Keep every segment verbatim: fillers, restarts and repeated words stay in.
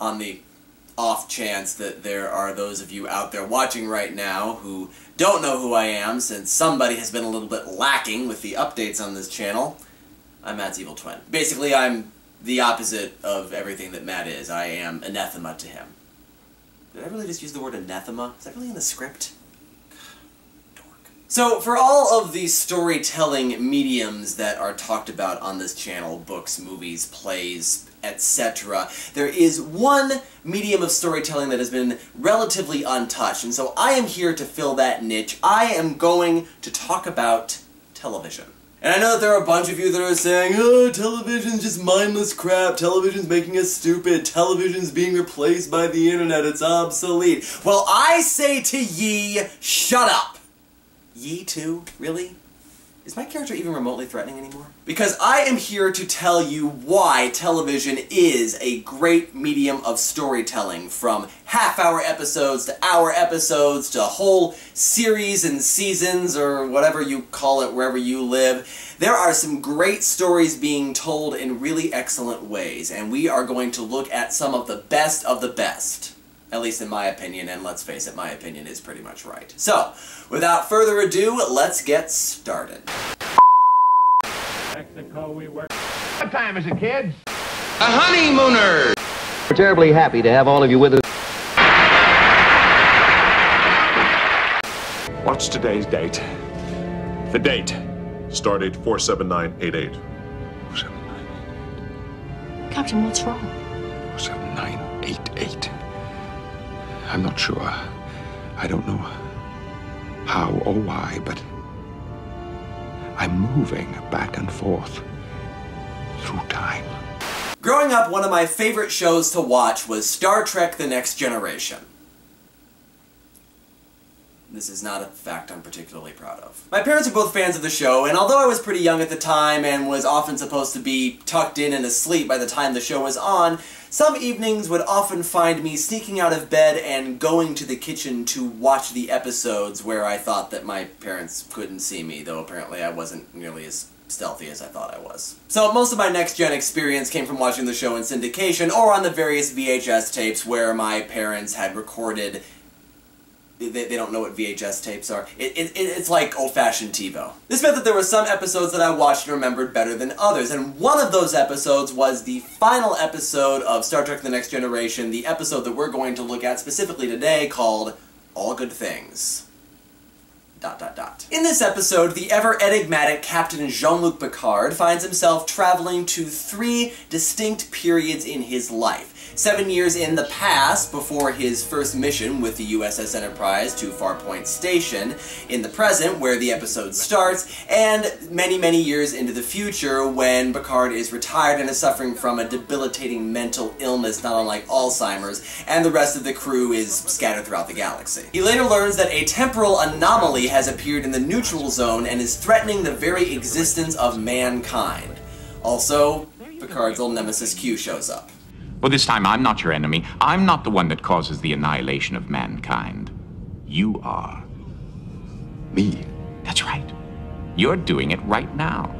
on the off chance that there are those of you out there watching right now who don't know who I am, since somebody has been a little bit lacking with the updates on this channel, I'm Matt's evil twin. Basically, I'm the opposite of everything that Matt is. I am anathema to him. Did I really just use the word anathema? Is that really in the script? Dork. So, for all of the storytelling mediums that are talked about on this channel, books, movies, plays, et cetera, there is one medium of storytelling that has been relatively untouched, and so I am here to fill that niche. I am going to talk about television. And I know that there are a bunch of you that are saying, oh, television's just mindless crap, television's making us stupid, television's being replaced by the internet, it's obsolete. Well, I say to ye, shut up! Ye too? Really? Is my character even remotely threatening anymore? Because I am here to tell you why television is a great medium of storytelling, from half-hour episodes to hour episodes to whole series and seasons or whatever you call it wherever you live. There are some great stories being told in really excellent ways, and we are going to look at some of the best of the best. At least in my opinion, and let's face it, my opinion is pretty much right. So, without further ado, let's get started. Mexico, we work. What time is it, kids? A honeymooner! We're terribly happy to have all of you with us. What's today's date? The date. Stardate four seven nine eight eight. four seven nine eight eight. Captain, what's wrong? four seven nine eight eight. I'm not sure. I don't know how or why, but I'm moving back and forth through time. Growing up, one of my favorite shows to watch was Star Trek: The Next Generation. This is not a fact I'm particularly proud of. My parents were both fans of the show, and although I was pretty young at the time and was often supposed to be tucked in and asleep by the time the show was on, some evenings would often find me sneaking out of bed and going to the kitchen to watch the episodes where I thought that my parents couldn't see me, though apparently I wasn't nearly as stealthy as I thought I was. So most of my next-gen experience came from watching the show in syndication or on the various V H S tapes where my parents had recorded. They, they don't know what V H S tapes are. It, it, it's like old-fashioned TiVo. This meant that there were some episodes that I watched and remembered better than others, and one of those episodes was the final episode of Star Trek: The Next Generation, the episode that we're going to look at specifically today called All Good Things. Dot, dot, dot. In this episode, the ever-enigmatic Captain Jean-Luc Picard finds himself traveling to three distinct periods in his life. Seven years in the past, before his first mission with the U S S Enterprise to Farpoint Station, in the present, where the episode starts, and many, many years into the future, when Picard is retired and is suffering from a debilitating mental illness not unlike Alzheimer's, and the rest of the crew is scattered throughout the galaxy. He later learns that a temporal anomaly has appeared in the neutral zone and is threatening the very existence of mankind. Also, Picard's old nemesis Q shows up. Well, this time I'm not your enemy. I'm not the one that causes the annihilation of mankind. You are. Me? That's right. You're doing it right now.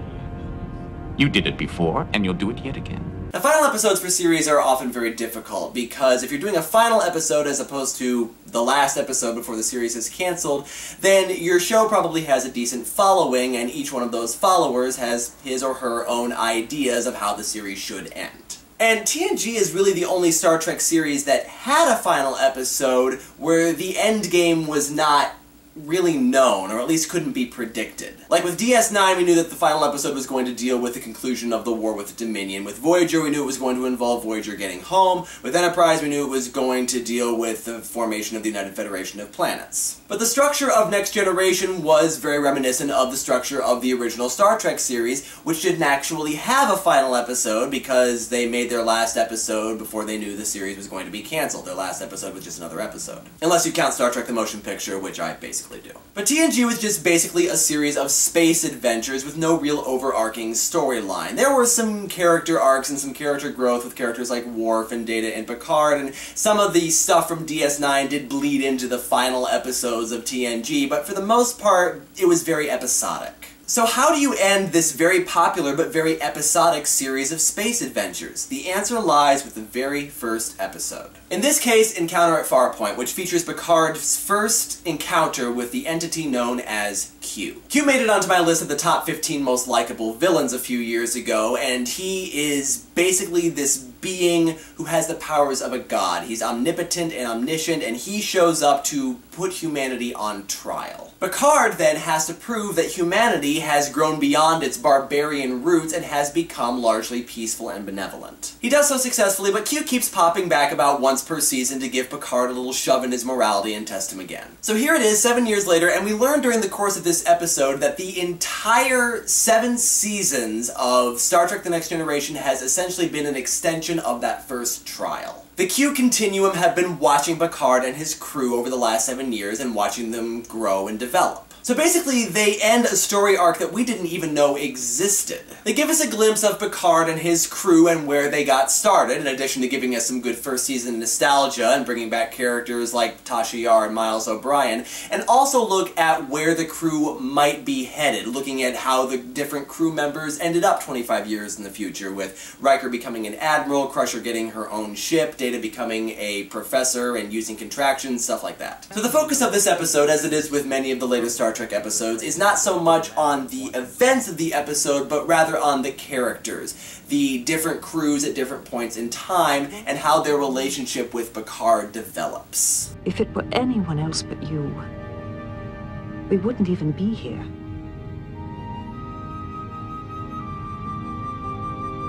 You did it before, and you'll do it yet again. Now, final episodes for series are often very difficult, because if you're doing a final episode as opposed to the last episode before the series is cancelled, then your show probably has a decent following, and each one of those followers has his or her own ideas of how the series should end. And T N G is really the only Star Trek series that had a final episode where the end game was not really known, or at least couldn't be predicted. Like with D S nine, we knew that the final episode was going to deal with the conclusion of the war with the Dominion. With Voyager, we knew it was going to involve Voyager getting home. With Enterprise, we knew it was going to deal with the formation of the United Federation of Planets. But the structure of Next Generation was very reminiscent of the structure of the original Star Trek series, which didn't actually have a final episode because they made their last episode before they knew the series was going to be cancelled. Their last episode was just another episode. Unless you count Star Trek the Motion Picture, which I basically do. But T N G was just basically a series of space adventures with no real overarching storyline. There were some character arcs and some character growth with characters like Worf and Data and Picard, and some of the stuff from D S nine did bleed into the final episodes of T N G, but for the most part, it was very episodic. So how do you end this very popular but very episodic series of space adventures? The answer lies with the very first episode. In this case, Encounter at Farpoint, which features Picard's first encounter with the entity known as Q. Q made it onto my list of the top fifteen most likable villains a few years ago, and he is basically this being who has the powers of a god. He's omnipotent and omniscient, and he shows up to put humanity on trial. Picard then has to prove that humanity has grown beyond its barbarian roots and has become largely peaceful and benevolent. He does so successfully, but Q keeps popping back about once per season to give Picard a little shove in his morality and test him again. So here it is, seven years later, and we learn during the course of this episode that the entire seven seasons of Star Trek: The Next Generation has essentially been an extension of that first trial. The Q Continuum have been watching Picard and his crew over the last seven years and watching them grow and develop. So basically, they end a story arc that we didn't even know existed. They give us a glimpse of Picard and his crew and where they got started, in addition to giving us some good first season nostalgia and bringing back characters like Tasha Yar and Miles O'Brien, and also look at where the crew might be headed, looking at how the different crew members ended up twenty-five years in the future, with Riker becoming an admiral, Crusher getting her own ship, Data becoming a professor and using contractions, stuff like that. So the focus of this episode, as it is with many of the later Star Trek episodes, is not so much on the events of the episode, but rather on the characters, the different crews at different points in time, and how their relationship with Picard develops. If it were anyone else but you, we wouldn't even be here.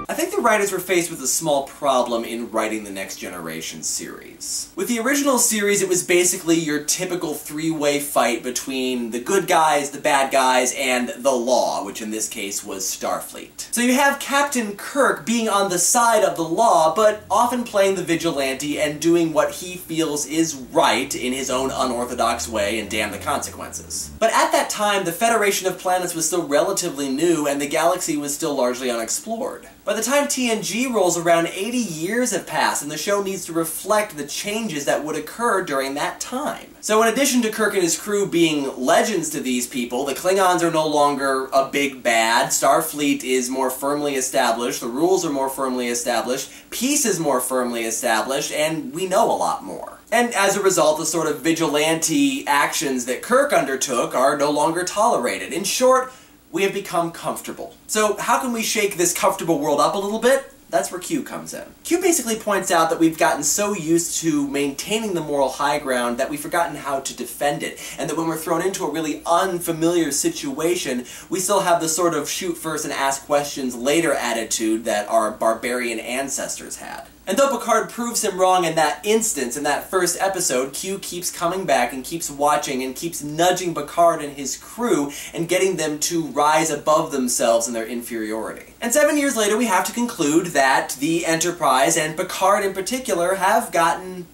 I think the writers were faced with a small problem in writing the Next Generation series. With the original series, it was basically your typical three-way fight between the good guys, the bad guys, and the law, which in this case was Starfleet. So you have Captain Kirk being on the side of the law, but often playing the vigilante and doing what he feels is right in his own unorthodox way, and damn the consequences. But at that time, the Federation of Planets was still relatively new, and the galaxy was still largely unexplored. By the time T N G rolls around, eighty years have passed, and the show needs to reflect the changes that would occur during that time. So in addition to Kirk and his crew being legends to these people, the Klingons are no longer a big bad, Starfleet is more firmly established, the rules are more firmly established, peace is more firmly established, and we know a lot more. And as a result, the sort of vigilante actions that Kirk undertook are no longer tolerated. In short, we have become comfortable. So how can we shake this comfortable world up a little bit? That's where Q comes in. Q basically points out that we've gotten so used to maintaining the moral high ground that we've forgotten how to defend it, and that when we're thrown into a really unfamiliar situation, we still have the sort of shoot first and ask questions later attitude that our barbarian ancestors had. And though Picard proves him wrong in that instance, in that first episode, Q keeps coming back and keeps watching and keeps nudging Picard and his crew and getting them to rise above themselves and their inferiority. And seven years later, we have to conclude that the Enterprise, and Picard in particular, have gotten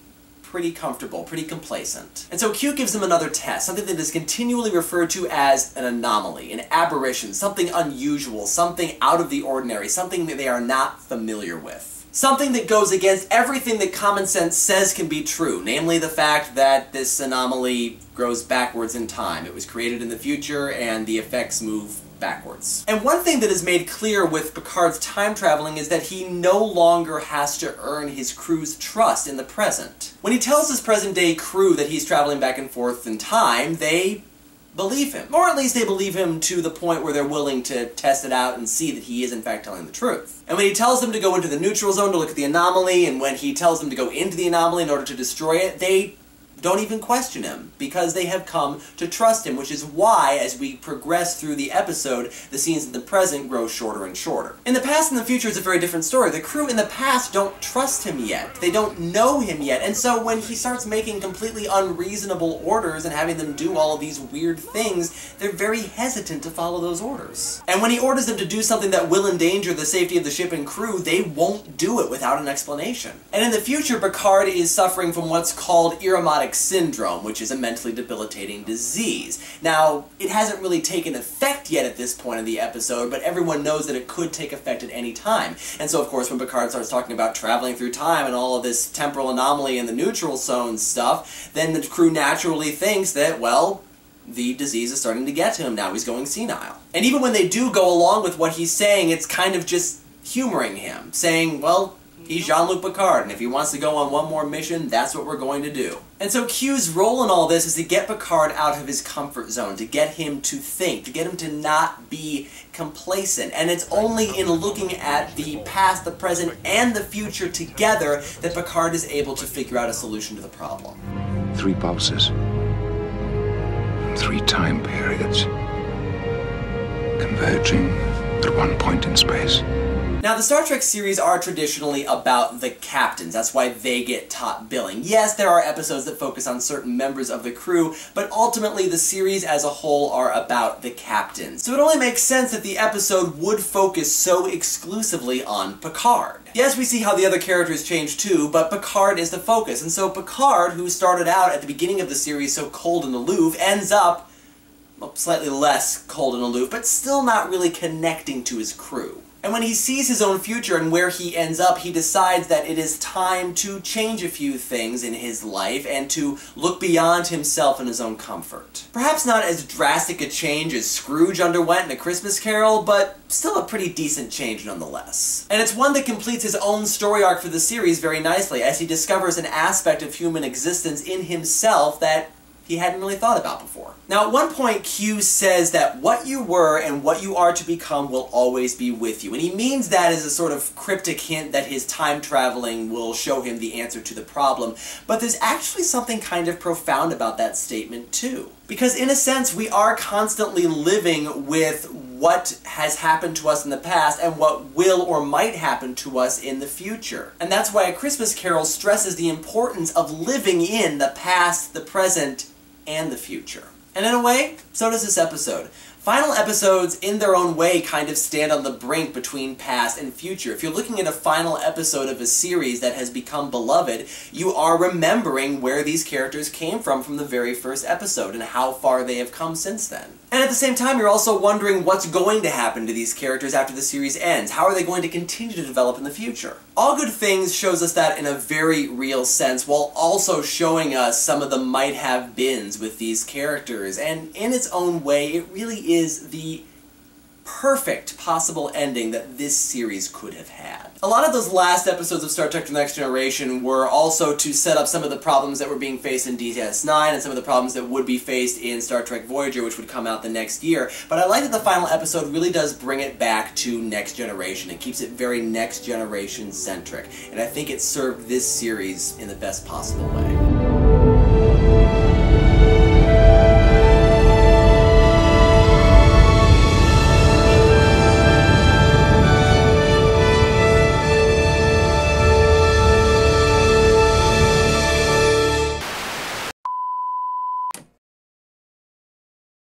pretty comfortable, pretty complacent. And so Q gives him another test, something that is continually referred to as an anomaly, an aberration, something unusual, something out of the ordinary, something that they are not familiar with. Something that goes against everything that common sense says can be true, namely the fact that this anomaly grows backwards in time. It was created in the future, and the effects move backwards. And one thing that is made clear with Picard's time traveling is that he no longer has to earn his crew's trust in the present. When he tells his present-day crew that he's traveling back and forth in time, they believe him. Or at least they believe him to the point where they're willing to test it out and see that he is in fact telling the truth. And when he tells them to go into the neutral zone to look at the anomaly, and when he tells them to go into the anomaly in order to destroy it, they don't even question him, because they have come to trust him, which is why, as we progress through the episode, the scenes in the present grow shorter and shorter. In the past and the future is a very different story. The crew in the past don't trust him yet. They don't know him yet, and so when he starts making completely unreasonable orders and having them do all of these weird things, they're very hesitant to follow those orders. And when he orders them to do something that will endanger the safety of the ship and crew, they won't do it without an explanation. And in the future, Picard is suffering from what's called iramotic Syndrome, which is a mentally debilitating disease. Now, it hasn't really taken effect yet at this point in the episode, but everyone knows that it could take effect at any time. And so, of course, when Picard starts talking about traveling through time and all of this temporal anomaly and the neutral zone stuff, then the crew naturally thinks that, well, the disease is starting to get to him now. He's going senile. And even when they do go along with what he's saying, it's kind of just humoring him, saying, well, he's Jean-Luc Picard, and if he wants to go on one more mission, that's what we're going to do. And so Q's role in all this is to get Picard out of his comfort zone, to get him to think, to get him to not be complacent. And it's only in looking at the past, the present, and the future together that Picard is able to figure out a solution to the problem. Three pulses. Three time periods. Converging at one point in space. Now, the Star Trek series are traditionally about the captains. That's why they get top billing. Yes, there are episodes that focus on certain members of the crew, but ultimately the series as a whole are about the captains. So it only makes sense that the episode would focus so exclusively on Picard. Yes, we see how the other characters change too, but Picard is the focus. And so Picard, who started out at the beginning of the series so cold and aloof, ends up well, slightly less cold and aloof, but still not really connecting to his crew. And when he sees his own future and where he ends up, he decides that it is time to change a few things in his life and to look beyond himself and his own comfort. Perhaps not as drastic a change as Scrooge underwent in A Christmas Carol, but still a pretty decent change nonetheless. And it's one that completes his own story arc for the series very nicely, as he discovers an aspect of human existence in himself that he hadn't really thought about before. Now, at one point, Q says that what you were and what you are to become will always be with you. And he means that as a sort of cryptic hint that his time traveling will show him the answer to the problem. But there's actually something kind of profound about that statement, too. Because in a sense, we are constantly living with what has happened to us in the past and what will or might happen to us in the future. And that's why A Christmas Carol stresses the importance of living in the past, the present, and the future. And in a way, so does this episode. Final episodes, in their own way, kind of stand on the brink between past and future. If you're looking at a final episode of a series that has become beloved, you are remembering where these characters came from from the very first episode and how far they have come since then. And at the same time, you're also wondering what's going to happen to these characters after the series ends. How are they going to continue to develop in the future? All Good Things shows us that in a very real sense, while also showing us some of the might-have-beens with these characters. And in its own way, it really is is the perfect possible ending that this series could have had. A lot of those last episodes of Star Trek: The Next Generation were also to set up some of the problems that were being faced in D S nine and some of the problems that would be faced in Star Trek Voyager, which would come out the next year. But I like that the final episode really does bring it back to Next Generation. It keeps it very Next Generation centric. And I think it served this series in the best possible way.